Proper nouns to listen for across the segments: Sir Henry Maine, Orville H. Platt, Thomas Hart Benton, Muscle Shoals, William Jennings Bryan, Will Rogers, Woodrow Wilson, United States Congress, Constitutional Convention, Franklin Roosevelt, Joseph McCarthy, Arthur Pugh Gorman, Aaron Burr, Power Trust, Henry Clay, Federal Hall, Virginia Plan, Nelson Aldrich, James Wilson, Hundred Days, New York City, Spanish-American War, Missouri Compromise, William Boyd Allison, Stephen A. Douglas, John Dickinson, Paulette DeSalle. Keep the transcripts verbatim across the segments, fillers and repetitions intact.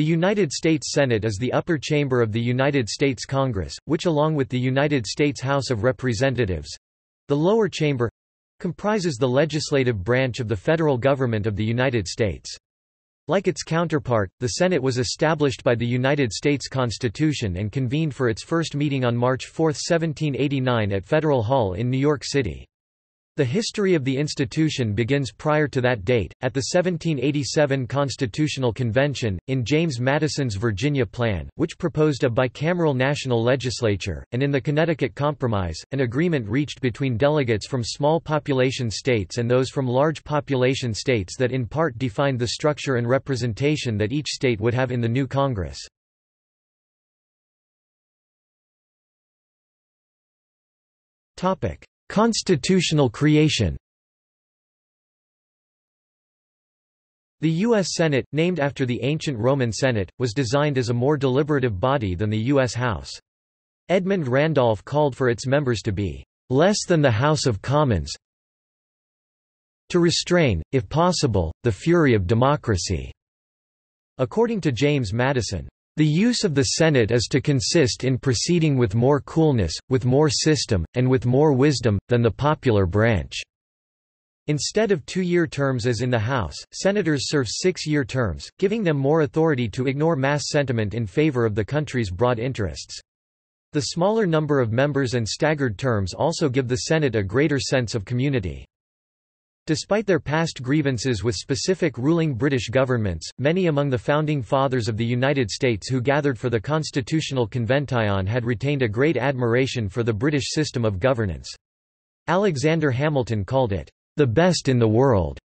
The United States Senate is the upper chamber of the United States Congress, which along with the United States House of Representatives—the lower chamber—comprises the legislative branch of the federal government of the United States. Like its counterpart, the Senate was established by the United States Constitution and convened for its first meeting on March fourth, seventeen eighty-nine at Federal Hall in New York City. The history of the institution begins prior to that date, at the seventeen eighty-seven Constitutional Convention, in James Madison's Virginia Plan, which proposed a bicameral national legislature, and in the Connecticut Compromise, an agreement reached between delegates from small population states and those from large population states that in part defined the structure and representation that each state would have in the new Congress. Constitutional creation. The U S Senate, named after the ancient Roman Senate, was designed as a more deliberative body than the U S House. Edmund Randolph called for its members to be less than the House of Commons, to restrain, if possible, the fury of democracy. According to James Madison, the use of the Senate is to consist in proceeding with more coolness, with more system, and with more wisdom, than the popular branch. Instead of two-year terms as in the House, senators serve six-year terms, giving them more authority to ignore mass sentiment in favor of the country's broad interests. The smaller number of members and staggered terms also give the Senate a greater sense of community. Despite their past grievances with specific ruling British governments, many among the founding fathers of the United States who gathered for the Constitutional Convention had retained a great admiration for the British system of governance. Alexander Hamilton called it, "the best in the world,"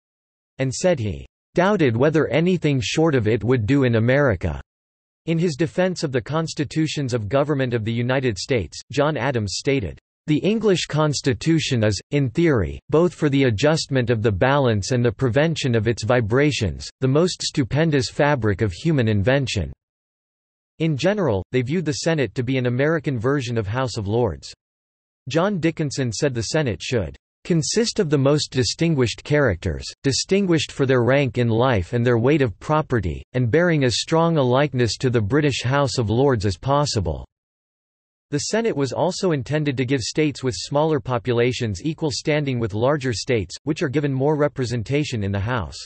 and said he "doubted whether anything short of it would do in America." In his defense of the constitutions of government of the United States, John Adams stated, "The English Constitution is, in theory, both for the adjustment of the balance and the prevention of its vibrations, the most stupendous fabric of human invention." In general, they viewed the Senate to be an American version of House of Lords. John Dickinson said the Senate should "consist of the most distinguished characters, distinguished for their rank in life and their weight of property, and bearing as strong a likeness to the British House of Lords as possible." The Senate was also intended to give states with smaller populations equal standing with larger states, which are given more representation in the House.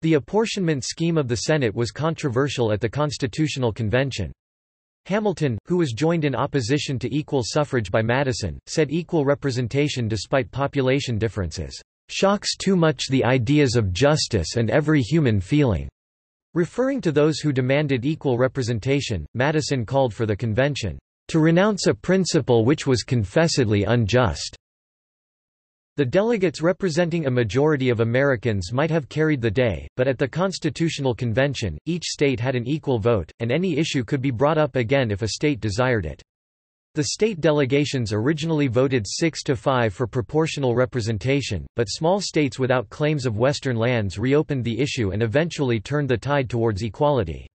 The apportionment scheme of the Senate was controversial at the Constitutional Convention. Hamilton, who was joined in opposition to equal suffrage by Madison, said equal representation despite population differences, "shocks too much the ideas of justice and every human feeling." Referring to those who demanded equal representation, Madison called for the convention to renounce a principle which was confessedly unjust. The delegates representing a majority of Americans might have carried the day, but at the Constitutional Convention, each state had an equal vote, and any issue could be brought up again if a state desired it. The state delegations originally voted six to five for proportional representation, but small states without claims of western lands reopened the issue and eventually turned the tide towards equality.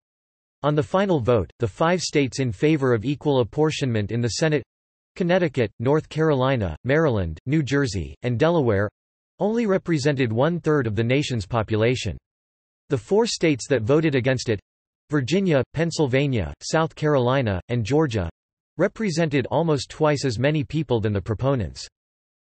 On the final vote, the five states in favor of equal apportionment in the Senate—Connecticut, North Carolina, Maryland, New Jersey, and Delaware—only represented one-third of the nation's population. The four states that voted against it—Virginia, Pennsylvania, South Carolina, and Georgia—represented almost twice as many people than the proponents.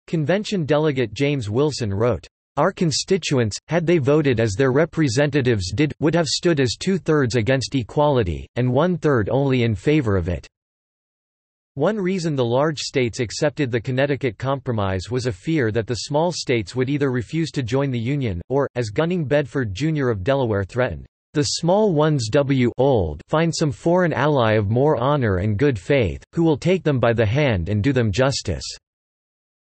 Convention delegate James Wilson wrote, "Our constituents, had they voted as their representatives did, would have stood as two-thirds against equality, and one-third only in favor of it." One reason the large states accepted the Connecticut Compromise was a fear that the small states would either refuse to join the Union, or, as Gunning Bedford Junior of Delaware threatened, "the small ones w old find some foreign ally of more honor and good faith, who will take them by the hand and do them justice."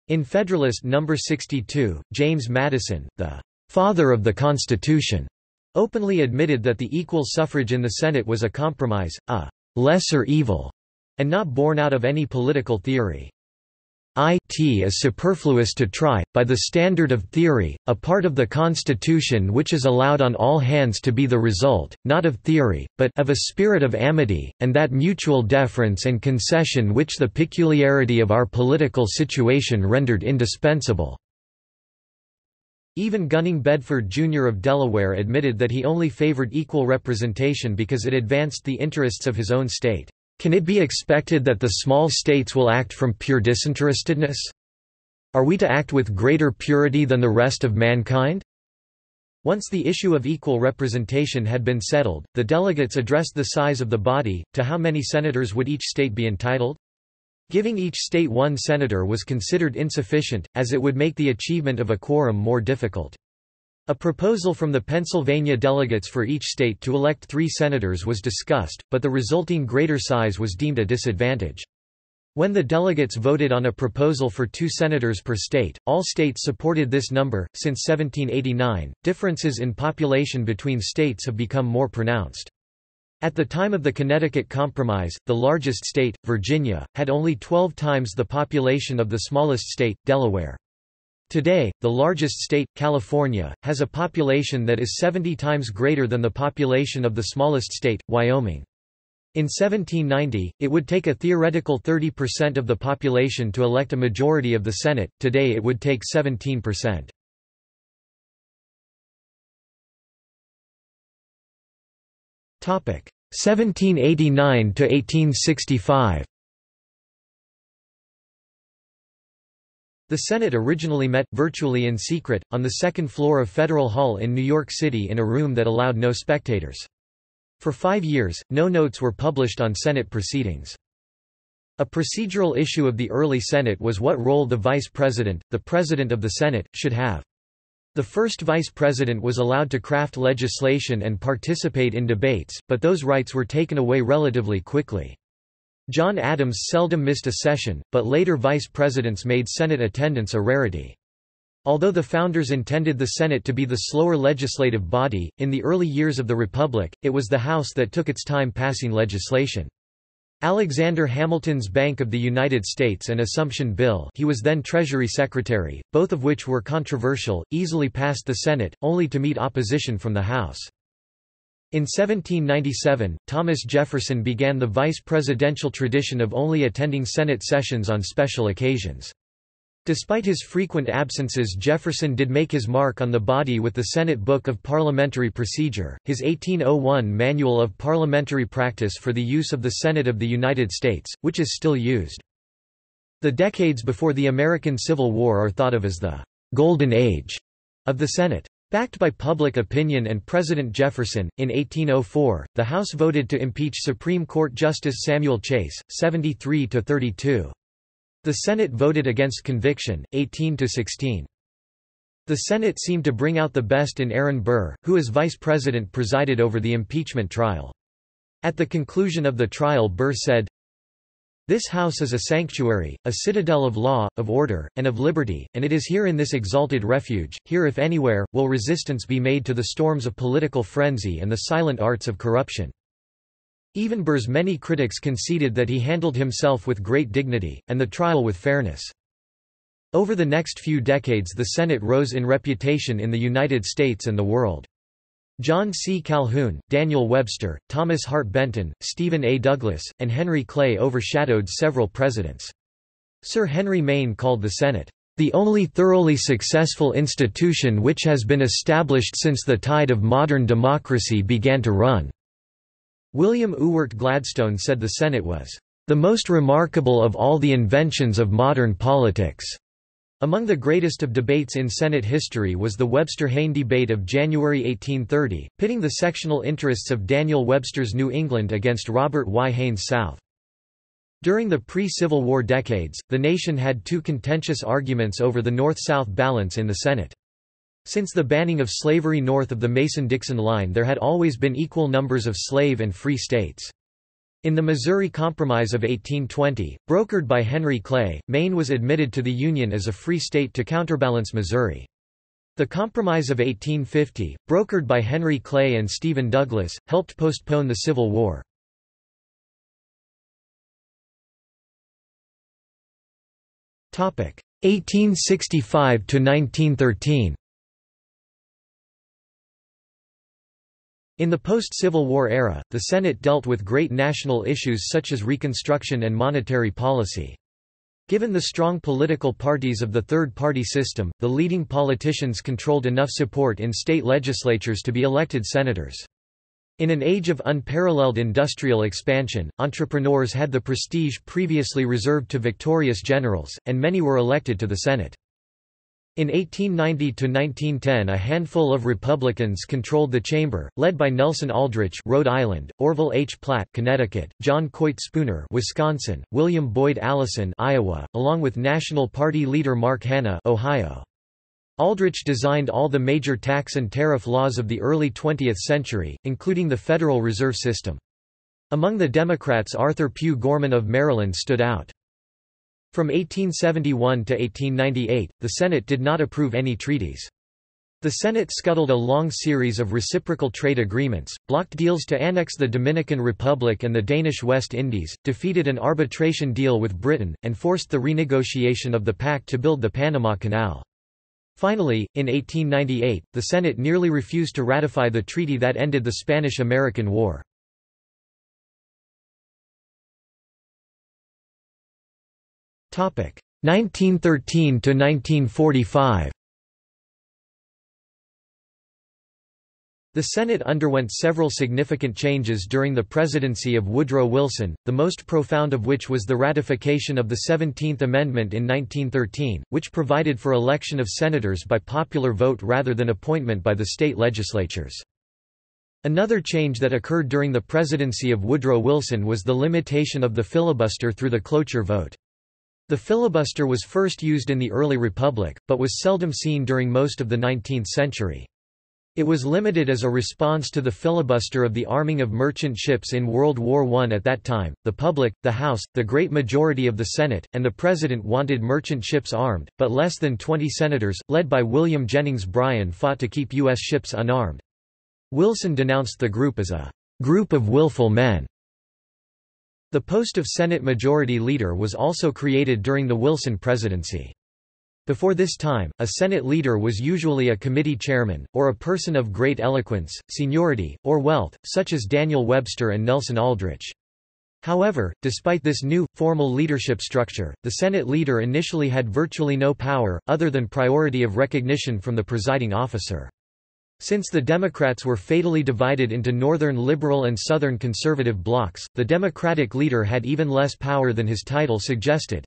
In Federalist number sixty-two, James Madison, the "father of the Constitution," openly admitted that the equal suffrage in the Senate was a compromise, a "lesser evil," and not born out of any political theory. "It is superfluous to try, by the standard of theory, a part of the Constitution which is allowed on all hands to be the result, not of theory, but of a spirit of amity, and that mutual deference and concession which the peculiarity of our political situation rendered indispensable." Even Gunning Bedford Junior of Delaware admitted that he only favored equal representation because it advanced the interests of his own state. Can it be expected that the small states will act from pure disinterestedness? Are we to act with greater purity than the rest of mankind? Once the issue of equal representation had been settled, the delegates addressed the size of the body, to how many senators would each state be entitled? Giving each state one senator was considered insufficient, as it would make the achievement of a quorum more difficult. A proposal from the Pennsylvania delegates for each state to elect three senators was discussed, but the resulting greater size was deemed a disadvantage. When the delegates voted on a proposal for two senators per state, all states supported this number. Since seventeen eighty-nine, differences in population between states have become more pronounced. At the time of the Connecticut Compromise, the largest state, Virginia, had only twelve times the population of the smallest state, Delaware. Today, the largest state, California, has a population that is seventy times greater than the population of the smallest state, Wyoming. In seventeen ninety, it would take a theoretical thirty percent of the population to elect a majority of the Senate. Today it would take seventeen percent. Topic: seventeen eighty-nine to eighteen sixty-five. The Senate originally met virtually in secret on the second floor of Federal Hall in New York City in a room that allowed no spectators. For five years, no notes were published on Senate proceedings. A procedural issue of the early Senate was what role the Vice President, the President of the Senate, should have. The first Vice President was allowed to craft legislation and participate in debates, but those rights were taken away relatively quickly. John Adams seldom missed a session, but later Vice Presidents made Senate attendance a rarity. Although the founders intended the Senate to be the slower legislative body, in the early years of the Republic, it was the House that took its time passing legislation. Alexander Hamilton's Bank of the United States and Assumption Bill, he was then Treasury Secretary, both of which were controversial, easily passed the Senate, only to meet opposition from the House. In seventeen ninety-seven, Thomas Jefferson began the vice presidential tradition of only attending Senate sessions on special occasions. Despite his frequent absences, Jefferson did make his mark on the body with the Senate Book of Parliamentary Procedure, his eighteen oh one Manual of Parliamentary Practice for the use of the Senate of the United States, which is still used. The decades before the American Civil War are thought of as the "Golden Age" of the Senate. Backed by public opinion and President Jefferson, in eighteen oh four, the House voted to impeach Supreme Court Justice Samuel Chase, seventy-three to thirty-two. The Senate voted against conviction, eighteen to sixteen. The Senate seemed to bring out the best in Aaron Burr, who as vice president presided over the impeachment trial. At the conclusion of the trial, Burr said, "This house is a sanctuary, a citadel of law, of order, and of liberty, and it is here in this exalted refuge, here if anywhere, will resistance be made to the storms of political frenzy and the silent arts of corruption." Even Burr's many critics conceded that he handled himself with great dignity, and the trial with fairness. Over the next few decades the Senate rose in reputation in the United States and the world. John C. Calhoun, Daniel Webster, Thomas Hart Benton, Stephen A. Douglas, and Henry Clay overshadowed several presidents. Sir Henry Maine called the Senate, "the only thoroughly successful institution which has been established since the tide of modern democracy began to run." William Ewart Gladstone said the Senate was, "the most remarkable of all the inventions of modern politics." Among the greatest of debates in Senate history was the Webster-Hayne debate of January eighteen thirty, pitting the sectional interests of Daniel Webster's New England against Robert Y. Hayne's South. During the pre-Civil War decades, the nation had two contentious arguments over the North-South balance in the Senate. Since the banning of slavery north of the Mason-Dixon line, there had always been equal numbers of slave and free states. In the Missouri Compromise of eighteen twenty, brokered by Henry Clay, Maine was admitted to the Union as a free state to counterbalance Missouri. The Compromise of eighteen fifty, brokered by Henry Clay and Stephen Douglas, helped postpone the Civil War. eighteen sixty-five to nineteen thirteen. In the post-Civil War era, the Senate dealt with great national issues such as Reconstruction and monetary policy. Given the strong political parties of the third-party system, the leading politicians controlled enough support in state legislatures to be elected senators. In an age of unparalleled industrial expansion, entrepreneurs had the prestige previously reserved to victorious generals, and many were elected to the Senate. In eighteen ninety to nineteen ten, a handful of Republicans controlled the chamber, led by Nelson Aldrich, Rhode Island, Orville H. Platt, Connecticut, John Coit Spooner, Wisconsin, William Boyd Allison, Iowa, along with National Party leader Mark Hanna, Ohio. Aldrich designed all the major tax and tariff laws of the early twentieth century, including the Federal Reserve System. Among the Democrats, Arthur Pugh Gorman of Maryland stood out. From eighteen seventy-one to eighteen ninety-eight, the Senate did not approve any treaties. The Senate scuttled a long series of reciprocal trade agreements, blocked deals to annex the Dominican Republic and the Danish West Indies, defeated an arbitration deal with Britain, and forced the renegotiation of the pact to build the Panama Canal. Finally, in eighteen ninety-eight, the Senate nearly refused to ratify the treaty that ended the Spanish-American War. nineteen thirteen to nineteen forty-five. The Senate underwent several significant changes during the presidency of Woodrow Wilson, the most profound of which was the ratification of the seventeenth Amendment in nineteen thirteen, which provided for election of senators by popular vote rather than appointment by the state legislatures. Another change that occurred during the presidency of Woodrow Wilson was the limitation of the filibuster through the cloture vote. The filibuster was first used in the early Republic, but was seldom seen during most of the nineteenth century. It was limited as a response to the filibuster of the arming of merchant ships in World War One at that time. The public, the House, the great majority of the Senate, and the President wanted merchant ships armed, but less than twenty senators, led by William Jennings Bryan, fought to keep U S ships unarmed. Wilson denounced the group as a group of willful men. The post of Senate Majority Leader was also created during the Wilson presidency. Before this time, a Senate leader was usually a committee chairman, or a person of great eloquence, seniority, or wealth, such as Daniel Webster and Nelson Aldrich. However, despite this new, formal leadership structure, the Senate leader initially had virtually no power, other than priority of recognition from the presiding officer. Since the Democrats were fatally divided into northern liberal and southern conservative blocs, the Democratic leader had even less power than his title suggested.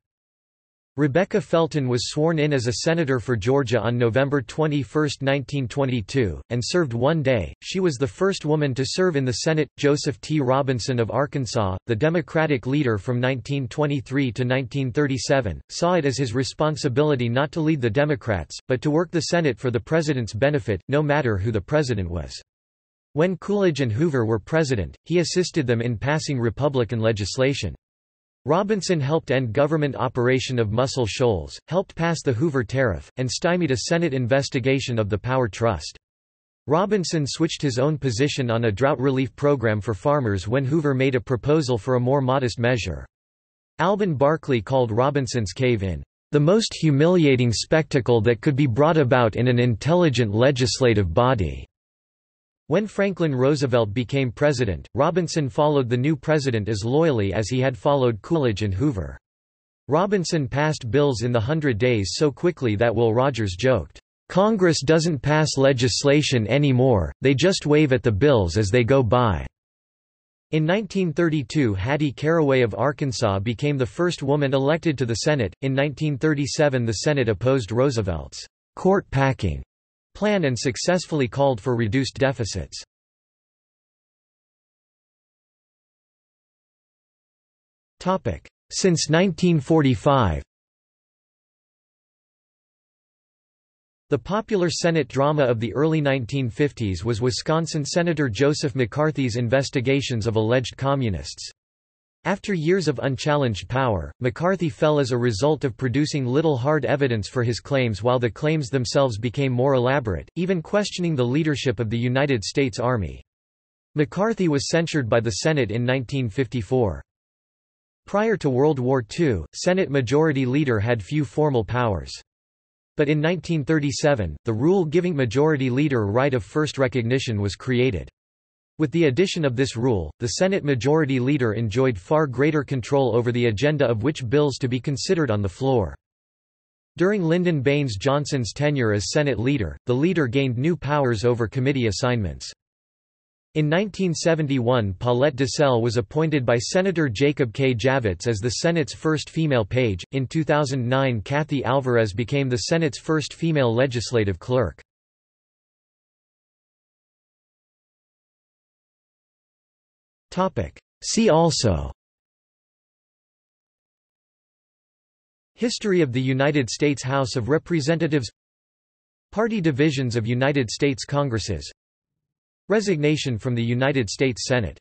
Rebecca Felton was sworn in as a senator for Georgia on November twenty-first, nineteen twenty-two, and served one day. She was the first woman to serve in the Senate. Joseph T. Robinson of Arkansas, the Democratic leader from nineteen twenty-three to nineteen thirty-seven, saw it as his responsibility not to lead the Democrats, but to work the Senate for the president's benefit, no matter who the president was. When Coolidge and Hoover were president, he assisted them in passing Republican legislation. Robinson helped end government operation of Muscle Shoals, helped pass the Hoover Tariff, and stymied a Senate investigation of the Power Trust. Robinson switched his own position on a drought relief program for farmers when Hoover made a proposal for a more modest measure. Alban Barkley called Robinson's cave-in, "the most humiliating spectacle that could be brought about in an intelligent legislative body." When Franklin Roosevelt became president, Robinson followed the new president as loyally as he had followed Coolidge and Hoover. Robinson passed bills in the hundred days so quickly that Will Rogers joked, "Congress doesn't pass legislation anymore, they just wave at the bills as they go by." In nineteen thirty-two, Hattie Caraway of Arkansas became the first woman elected to the Senate. In nineteen thirty-seven, the Senate opposed Roosevelt's court packing plan and successfully called for reduced deficits. Since nineteen forty-five, the popular Senate drama of the early nineteen fifties was Wisconsin Senator Joseph McCarthy's investigations of alleged communists. After years of unchallenged power, McCarthy fell as a result of producing little hard evidence for his claims, while the claims themselves became more elaborate, even questioning the leadership of the United States Army. McCarthy was censured by the Senate in nineteen fifty-four. Prior to World War Two, Senate Majority Leader had few formal powers. But in nineteen thirty-seven, the rule giving Majority Leader right of first recognition was created. With the addition of this rule, the Senate Majority Leader enjoyed far greater control over the agenda of which bills to be considered on the floor. During Lyndon Baines Johnson's tenure as Senate Leader, the leader gained new powers over committee assignments. In nineteen seventy-one, Paulette DeSalle was appointed by Senator Jacob K. Javits as the Senate's first female page. In two thousand nine, Kathy Alvarez became the Senate's first female legislative clerk. See also: History of the United States House of Representatives, Party divisions of United States Congresses, Resignation from the United States Senate.